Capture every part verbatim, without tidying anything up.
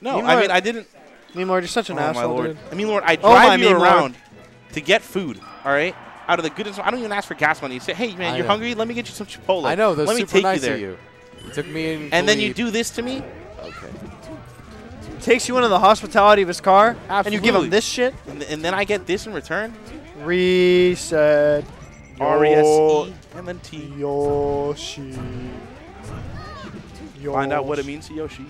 No, Meanwhile, I mean, I didn't. Meanwhile, you're such an oh asshole, my Lord. Dude. I mean, Lord, I drive oh you Meanwhile. around to get food, all right? Out of the goodness, I don't even ask for gas money. You say, hey, man, I you're know. hungry? Let me get you some Chipotle. I know, that's super nice of you. It took me in And then you do this to me? Okay. Takes you into the hospitality of his car, Absolutely. and you give him this shit? And, th and then I get this in return? Reset. R E S E M N T. Yoshi. Yoshi. Find out what it means to Yoshi.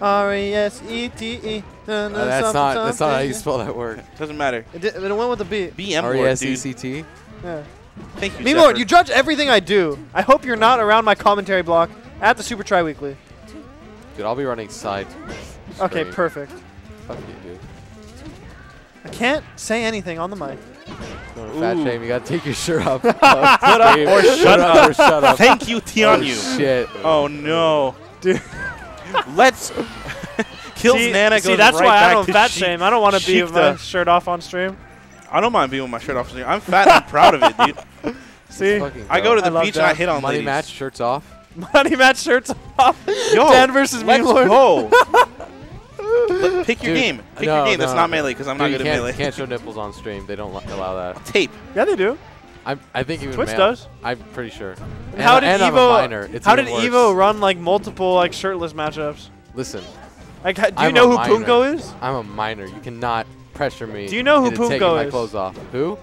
R E S E T E. Uh, that's, not, that's not how you spell that word. Doesn't matter. It, did, it went with a B. B M word, dude. R E S E C T? Yeah. Thank you, Meanwhile, you judge everything I do. I hope you're not around my commentary block at the Super Tri-Weekly. Dude, I'll be running side. Okay, perfect. Fuck you, dude. I can't say anything on the mic. Fat shame, you gotta take your shirt off. Put up or shut up. Or shut up. Thank you, Tianyu. Oh, shit. Oh, no. Dude. Let's kill Nana. Goes see, that's right why back I don't fat shame. I don't want to be with my shirt off on stream. I don't mind being with my shirt off on stream. I'm fat. I'm proud of it, dude. See, I go to the I beach and I hit on Money ladies. Match shirts off. Money match shirts off. Yo, Dan versus Mean Lord. Go. Let, pick your dude, game. Pick no, your game. No, that's no, not no. Melee because I'm dude, not good at Melee. You can't show nipples on stream. They don't allow that. Tape. Yeah, they do. I'm, I think even Twitch does. I'm pretty sure. And how did and Evo? It's how did worse. Evo run like multiple like shirtless matchups? Listen, like, do you I'm know who minor. Punko is? I'm a minor. You cannot pressure me. Do you know who Punko taking is? My clothes off. Who?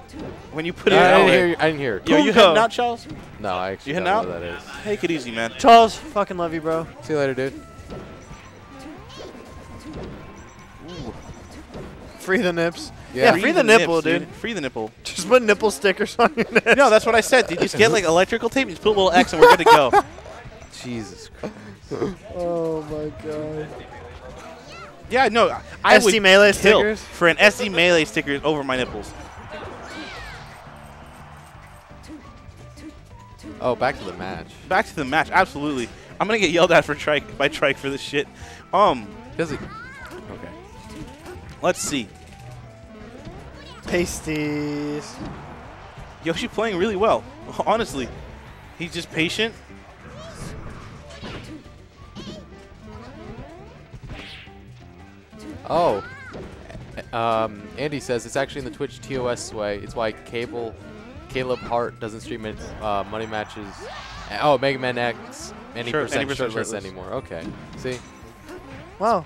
When you put yeah, it, I, I, didn't hear you, I didn't hear. Yo, you hitting out, Charles? No, I actually you don't know out? What that is. Take it easy, man. Charles, fucking love you, bro. See you later, dude. Ooh. Free the nips. Yeah, free, free the, the nipple, nips, dude. dude. Free the nipple. Just put nipple stickers on your nips. No, that's what I said, dude. You just get like electrical tape, you just put a little X and we're good to go. Jesus Christ. Oh my god. Yeah, no, I S D would Melee kill stickers? For an S D Melee stickers over my nipples. Oh, back to the match. Back to the match, absolutely. I'm gonna get yelled at for trike by trike for this shit. Um Does it Okay. Let's see. Pasties. Yoshi playing really well. Honestly, he's just patient. Oh. Um, Andy says it's actually in the Twitch T O S sway. It's why Cable, Caleb Hart doesn't stream it, uh, money matches. Oh, Mega Man X. Any sure, percent, percent shirtless anymore. Okay. See? Wow.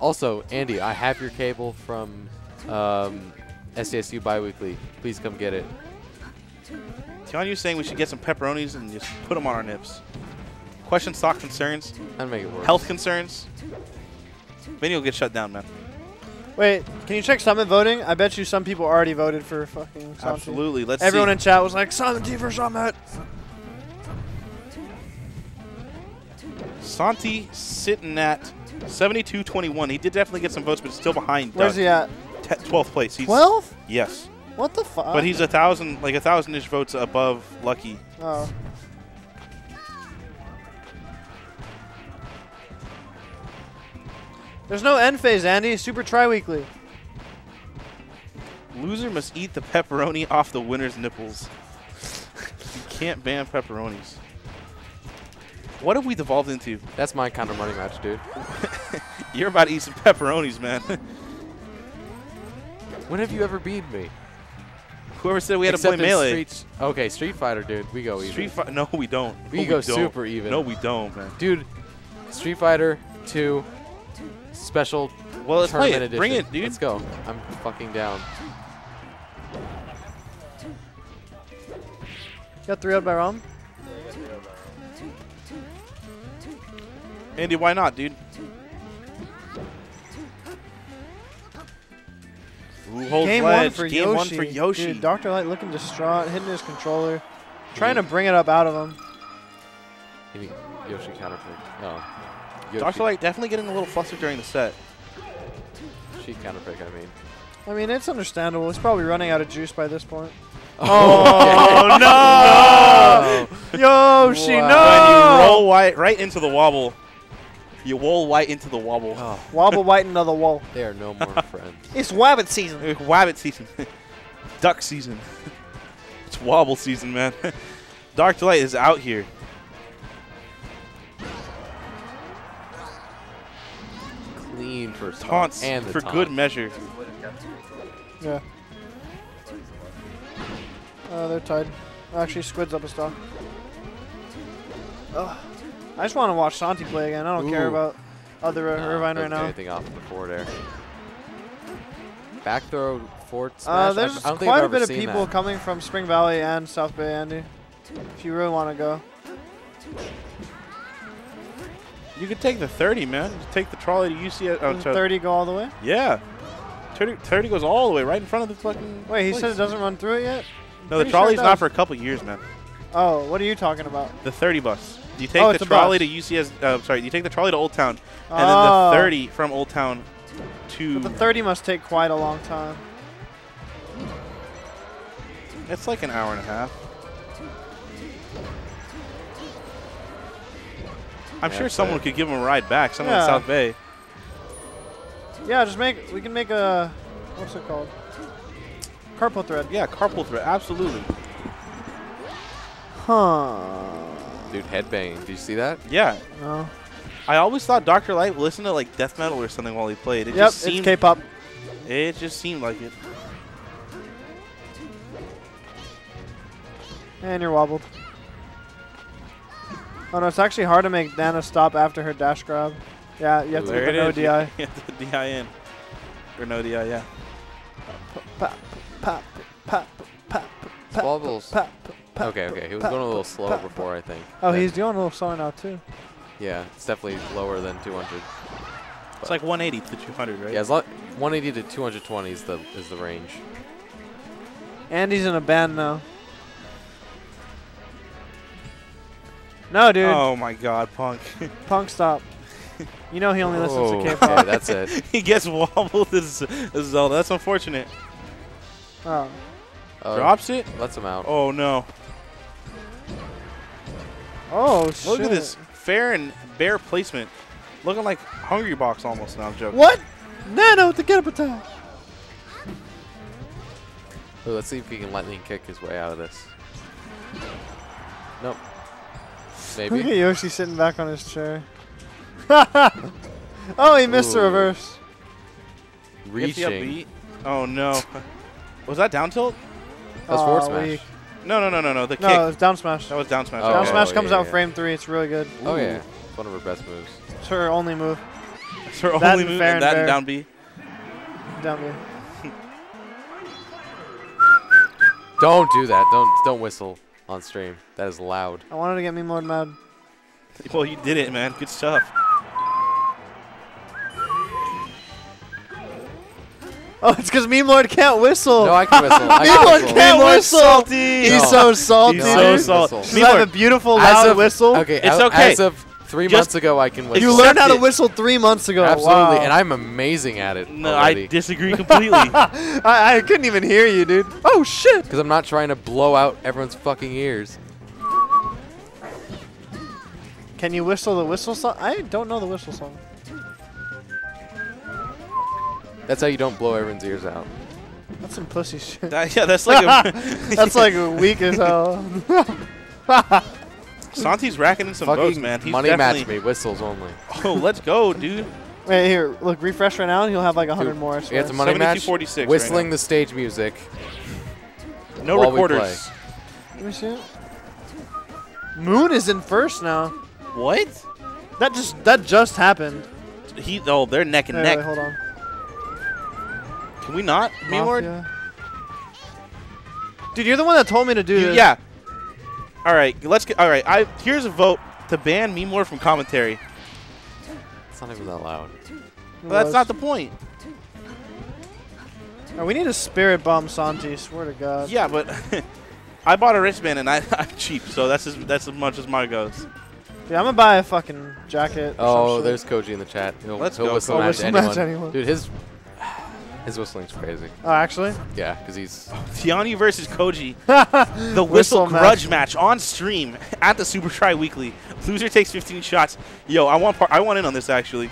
Also, Andy, I have your cable from... Um, S D S U bi-weekly. Please come get it. Tianyu's saying we should get some pepperonis and just put them on our nips. Question stock concerns. That'd make it work. Health concerns. Maybe you'll get shut down, man. Wait, can you check Summit voting? I bet you some people already voted for fucking Summit. Absolutely. Let's Everyone see. in chat was like, Summit T for Summit. Santi sitting at seventy-two twenty-one. He did definitely get some votes, but still behind. Where's Doug. he at? twelfth place. He's twelve? Yes. What the fuck? But he's a thousand, like a thousand-ish votes above Lucky. Oh. There's no end phase, Andy. Super tri-weekly. Loser must eat the pepperoni off the winner's nipples. You can't ban pepperonis. What have we devolved into? That's my kind of money match, dude. You're about to eat some pepperonis, man. When have you ever beat me? Whoever said we had Except to play Melee. Street, okay, Street Fighter, dude. We go even. Street no, we don't. We, we go don't. super even. No, we don't, man. Dude, Street Fighter two special well, let's tournament play it. edition. Bring it, dude. Let's go. I'm fucking down. Got three out by Rom? Yeah, you got three out by Rom. Andy, why not, dude? Ooh, game pledge. one for game Yoshi. One for Yoshi. Dude, Doctor Light looking distraught, hitting his controller, yeah. trying to bring it up out of him. Maybe Yoshi counterpick. No. Yoshi. Doctor Light definitely getting a little flustered during the set. She counterpick, I mean. I mean, it's understandable. It's probably running out of juice by this point. Oh, no! Yoshi, wow. no! When you roll white right into the wobble. You wall white into the wobble. Oh. Wobble white into the wall. They are no more friends. It's wabbit season. It's wabbit season. Duck season. It's wobble season, man. Dark Delight is out here. Clean seen first taunts and the for taunt. Good measure. Yeah. Uh, they're tied. Actually, Squid's up a stock. Ugh. I just want to watch Santi play again. I don't Ooh. care about other uh, no, Irvine right now. Anything off the forward air. Back throw, forward smash. Uh, there's I, I don't quite think I've a bit of people that. coming from Spring Valley and South Bay, Andy. If you really want to go. You could take the thirty, man. Just take the trolley to U C S. Oh, to thirty go all the way? Yeah. thirty, thirty goes all the way right in front of the fucking Wait, he place. said it doesn't run through it yet? No, Pretty the trolley's sure not for a couple years, man. Oh, what are you talking about? The thirty bus. You take oh, the trolley to U C S. Uh, sorry, you take the trolley to Old Town, and oh. then the thirty from Old Town to. But the thirty must take quite a long time. It's like an hour and a half. I'm yeah, sure someone it. could give him a ride back. Someone yeah. in South Bay. Yeah, just make. We can make a. What's it called? Carpool thread. Yeah, carpool thread. Absolutely. Huh. Dude, headbanging. Did you see that? Yeah. No. I always thought Doctor Light listened to like death metal or something while he played. It yep, just seemed it's K-pop. It just seemed like it. And you're wobbled. Oh no, it's actually hard to make Nana stop after her dash grab. Yeah, you have to get no D I. You have to D I in. Or no D I, yeah. Pop, pop, pop, pop, pop, Wobbles. Pop. Okay, okay. He was going a little slow before, I think. Oh, yeah. He's doing a little slow now, too. Yeah, it's definitely lower than two hundred. It's like one eighty to two hundred, right? Yeah, it's like one eighty to two twenty is the, is the range. Andy's in a band now. No, dude. Oh, my God, Punk. Punk, stop. You know he only listens to K-pop. Okay, that's it. He gets wobbled as, as Zelda. That's unfortunate. Oh. Uh, Drops it? Lets him out. Oh, no. Oh, Look shit. Look at this fair and bare placement. Looking like Hungry Box almost now, I'm joking. What? Nano with the get-up attack. Ooh, let's see if he can lightning kick his way out of this. Nope. Maybe. Look at Yoshi sitting back on his chair. Oh, he missed Ooh. the reverse. Reaching. Oh, no. Was that down tilt? That was forward smash. Weak. No, no, no, no, no. The no, kick. No, it was down smash. That was down smash. Oh, down smash oh, comes yeah, out yeah. frame three. It's really good. Ooh. Oh, yeah. It's one of her best moves. It's her only move. It's her that only move. And and that and down B. Down B. Don't do that. Don't don't whistle on stream. That is loud. I wanted to get me more mad. Well, you did it, man. Good stuff. Oh, it's because Meme Lord can't whistle. No, I can whistle. Meme Lord can't, can't whistle. Salty. He's no. so salty. He's so salty. Does I have a beautiful loud of, whistle? Okay, it's okay. As of three Just months ago, I can whistle. You learned how to whistle three months ago. Absolutely, wow. And I'm amazing at it. No, already. I disagree completely. I, I couldn't even hear you, dude. Oh, shit. Because I'm not trying to blow out everyone's fucking ears. Can you whistle the whistle song? I don't know the whistle song. That's how you don't blow everyone's ears out. That's some pussy shit. That, yeah, that's like a that's like weak as hell. Santi's racking in some votes, man. He's money match me, whistles only. Oh, let's go, dude. Wait, here, look, refresh right now, and he'll have like a hundred dude, more. Yeah, it's a money match. Whistling right the stage music. No while recorders. Let me see it. Moon is in first now. What? That just that just happened. He oh, they're neck and wait, neck. Wait, hold on. Can we not, Meme Lord? Dude, you're the one that told me to do you, this. Yeah. All right, let's get. All right, I here's a vote to ban Meme Lord from commentary. It's not even that loud. Well, that's not the point. Right, we need a spirit bomb, Santi. Swear to God. Yeah, but I bought a wristband and I, I'm cheap, so that's as that's as much as mine goes. Yeah, I'm gonna buy a fucking jacket. Oh, there's Koji in the chat. He'll, let's he'll go. Whistle, match whistle anyone. match anyone. Dude, his. His whistling's crazy. Oh, actually? Yeah, because he's... Tiani versus Koji. The whistle, whistle grudge match. match on stream at the Super Tri Weekly. Loser takes fifteen shots. Yo, I want par I want in on this, actually.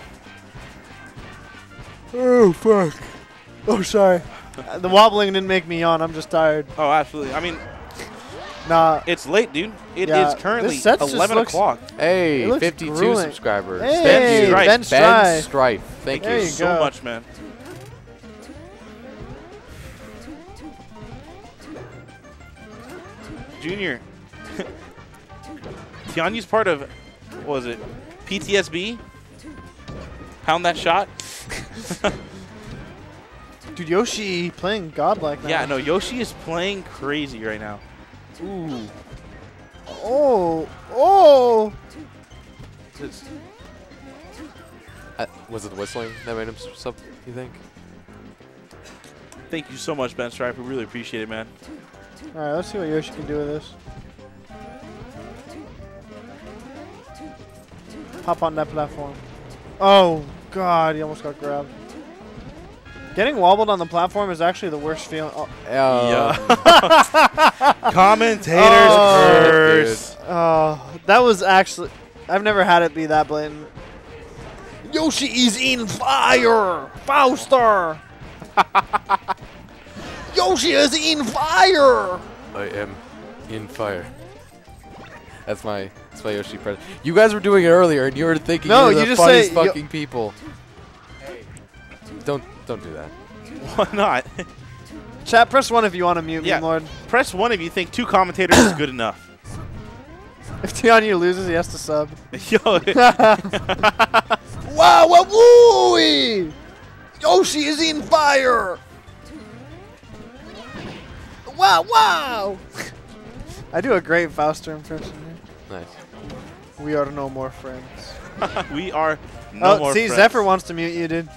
Oh, fuck. Oh, sorry. The wobbling didn't make me yawn. I'm just tired. Oh, absolutely. I mean, Nah. It's late, dude. It yeah. is currently eleven o'clock. Hey, fifty-two grueling. subscribers. Hey, Ben Strife. Ben Strife. Ben Strife. Thank, Thank you, you so go. much, man. Junior. Tianyu's part of, what was it, P T S B? Pound that shot. Dude, Yoshi playing godlike now. Yeah, no, Yoshi is playing crazy right now. Ooh. Oh. Oh. Uh, was it the whistling that made him sub, you think? Thank you so much, Ben Stripe. We really appreciate it, man. All right, let's see what Yoshi can do with this. Hop on that platform. Oh, God, he almost got grabbed. Getting wobbled on the platform is actually the worst feeling. Oh. Yeah. Commentators oh, curse. Oh, that was actually, I've never had it be that blatant. Yoshi is in fire. Fouster. Yoshi is in fire. I am in fire. That's my, that's my Yoshi present. You guys were doing it earlier, and you were thinking no, you were the you funniest fucking people. Hey. Don't. Don't do that. Why not? Chat, press one if you want to mute yeah. me, Lord. Press one if you think two commentators is good enough. If Tianyu loses, he has to sub. Yo. Wow, wow, wooey! Yoshi is in fire! Wow, wow! I do a great Fouster impression here. Nice. We are no more friends. We are no oh, more see, friends. See, Zephyr wants to mute you, dude.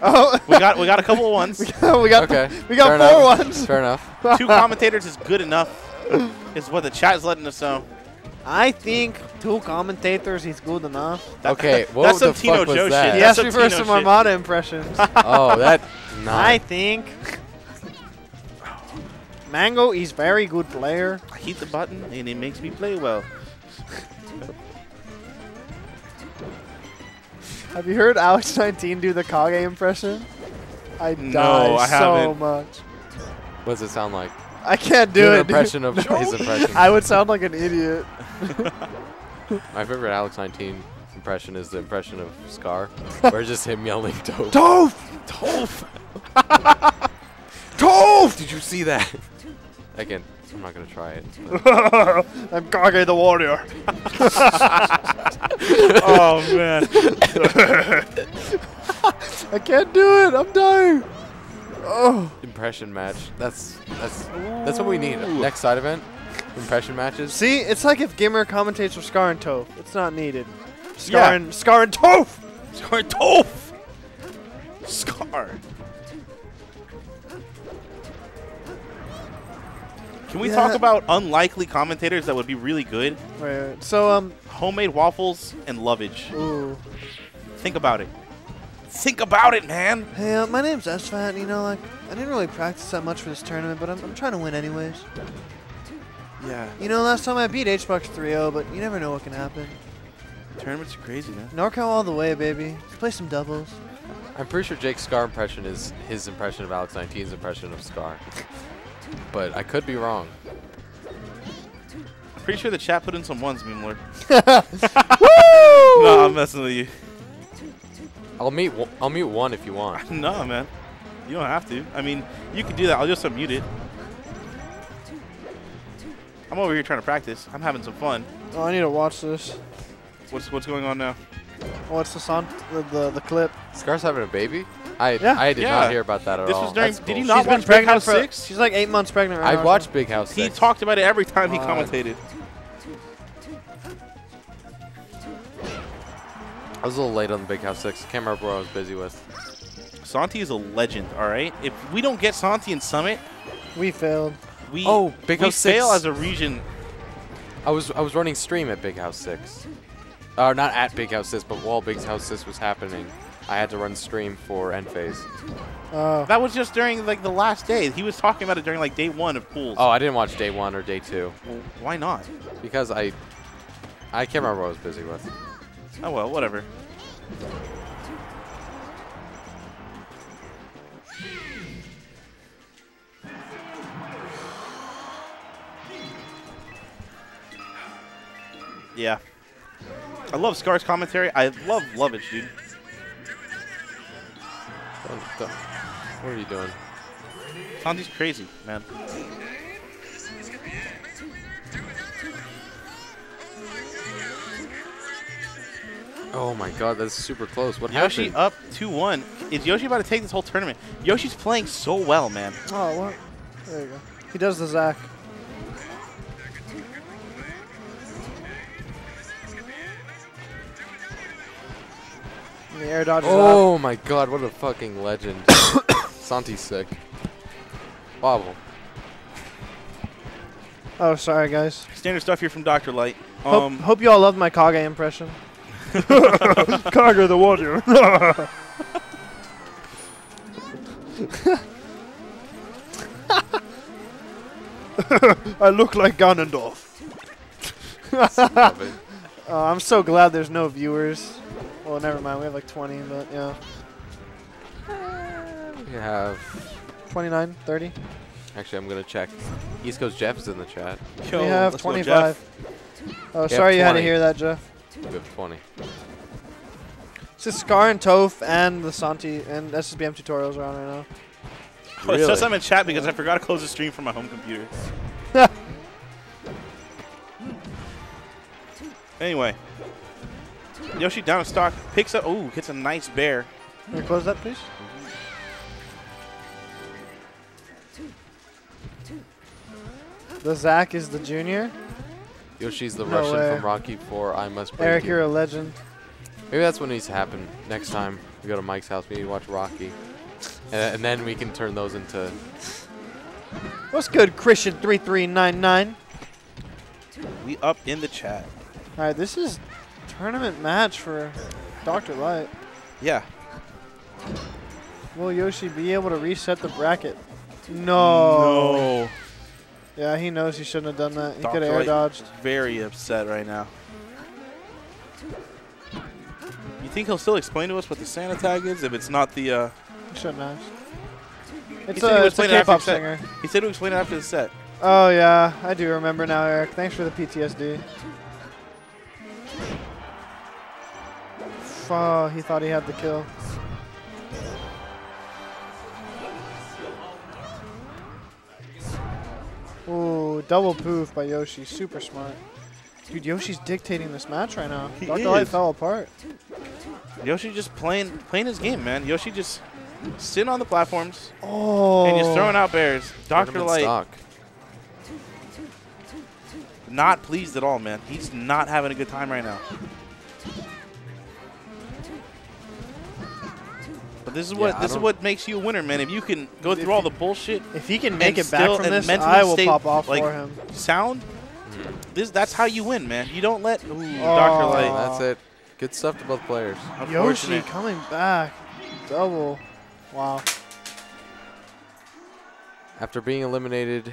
Oh, we got we got a couple of ones. we got we got, okay. we got four enough. ones. Fair enough. Two commentators is good enough. Is what the chat is letting us know. I think two commentators is good enough. That, okay, what that's some the Tino fuck Joe was that? He asked me for some Armada impressions. Oh, that. Nah. I think Mango is very good player. I hit the button and it makes me play well. Have you heard Alex nineteen do the Kage impression? I no, die I so haven't. much. What does it sound like? I can't do, do it. An impression dude. of no. his impression. I would sound like an idiot. My favorite Alex nineteen impression is the impression of Scar, where it's just him yelling "Toof, Toof, Toof, Toof!" Did you see that? Again, I'm not gonna try it. I'm Kage the Warrior. Oh man. I can't do it. I'm dying. Oh. Impression match. That's that's that's what we need. Next side event. Impression matches. See, it's like if Gimmer commentates for Scar and Toph. It's not needed. Scar yeah. and Scar and Toph. Scar and Toph. Scar. Can we yeah. talk about unlikely commentators that would be really good? Right, right. So, um, homemade waffles and lovage. Ooh. Think about it. Think about it, man. Hey, uh, my name's S Fat, and you know, like, I didn't really practice that much for this tournament, but I'm, I'm trying to win anyways. Yeah. You know, last time I beat HBox three oh, but you never know what can happen. Tournaments are crazy, man. NorCal all the way, baby. Let's play some doubles. I'm pretty sure Jake's Scar impression is his impression of Alex nineteen's impression of Scar. But I could be wrong. I'm pretty sure the chat put in some ones, Meme Lord. Woo! No, I'm messing with you. I'll mute, I'll mute one if you want. No, man. You don't have to. I mean, you can do that. I'll just unmute it. I'm over here trying to practice. I'm having some fun. Oh, I need to watch this. What's what's going on now? What's the song? The, the, the clip. Scar's having a baby? I, yeah. I did yeah. not hear about that at this all. Was during, cool. Did he not She's watch Big House Six? She's like eight months pregnant right I now. I watched Big House Six. He talked about it every time he uh, commentated. I was a little late on the Big House Six. I can't remember what I was busy with. Santi is a legend, all right? If we don't get Santi in Summit, we failed. We, oh, Big we House Six. We fail as a region. I was I was running stream at Big House Six. Uh, not at Big House Six, but while Big House Six was happening. I had to run stream for End Phase. Uh, that was just during like the last day. He was talking about it during like day one of pools. Oh, I didn't watch day one or day two. Well, why not? Because I, I can't remember what I was busy with. Oh well, whatever. Yeah. I love Scar's commentary. I love love it, dude. What are you doing? Sandy's crazy, man. Oh my god, that's super close. What Yoshi happened? Up two one. Is Yoshi about to take this whole tournament? Yoshi's playing so well, man. Oh, what? There you go. He does the Zac. The air dodge. Oh up. My god, what a fucking legend. Santi's sick. Bobble. Oh, sorry, guys. Standard stuff here from Doctor Light. Um, hope, hope you all loved my Kage impression. Kage the warrior. I look like Ganondorf. Oh, I'm so glad there's no viewers. Well, never mind. We have like twenty, but yeah. We have twenty-nine, thirty. Actually, I'm gonna check. East Coast Jeff is in the chat. Yo, we have twenty-five. Oh, we sorry you had to hear that, Jeff. We have twenty. It's just Scar and Toph and the Santi and S S B M tutorials are on right now. Oh, really? It says I'm in chat because yeah. I forgot to close the stream from my home computer. Anyway. Yoshi down in stock, picks up, ooh, hits a nice bear. Can you close that, please? Mm-hmm. The Zac is the junior. Yoshi's the no Russian way. From Rocky four, I must break Eric, you. You're a legend. Maybe that's what needs to happen. Next time we go to Mike's house, maybe watch Rocky. And, and then we can turn those into... What's good, Christian three three nine nine? We up in the chat. All right, this is... Tournament match for Doctor Light. Yeah. Will Yoshi be able to reset the bracket? No. No. Yeah, he knows he shouldn't have done that. He could have air dodged. Very upset right now. You think he'll still explain to us what the Santa tag is if it's not the? Uh, he shouldn't have. It's a, it's a K-pop singer. He said he'll explain it after the set. Oh yeah, I do remember now, Eric. Thanks for the P T S D. Oh, he thought he had the kill. Ooh, double poof by Yoshi. Super smart. Dude, Yoshi's dictating this match right now. He Doctor is. Light fell apart. Yoshi just playing playing his game, man. Yoshi just sitting on the platforms. Oh. And just throwing out bears. Doctor Light stock. Not pleased at all, man. He's not having a good time right now. But this is yeah, what I this is what makes you a winner, man. If you can go through all the bullshit, if he can make it back from this, I will pop off like, for him. Sound, mm. this that's how you win, man. You don't let ooh, oh. Doctor Light. That's it. Good stuff to both players. Yoshi coming back, double. Wow. After being eliminated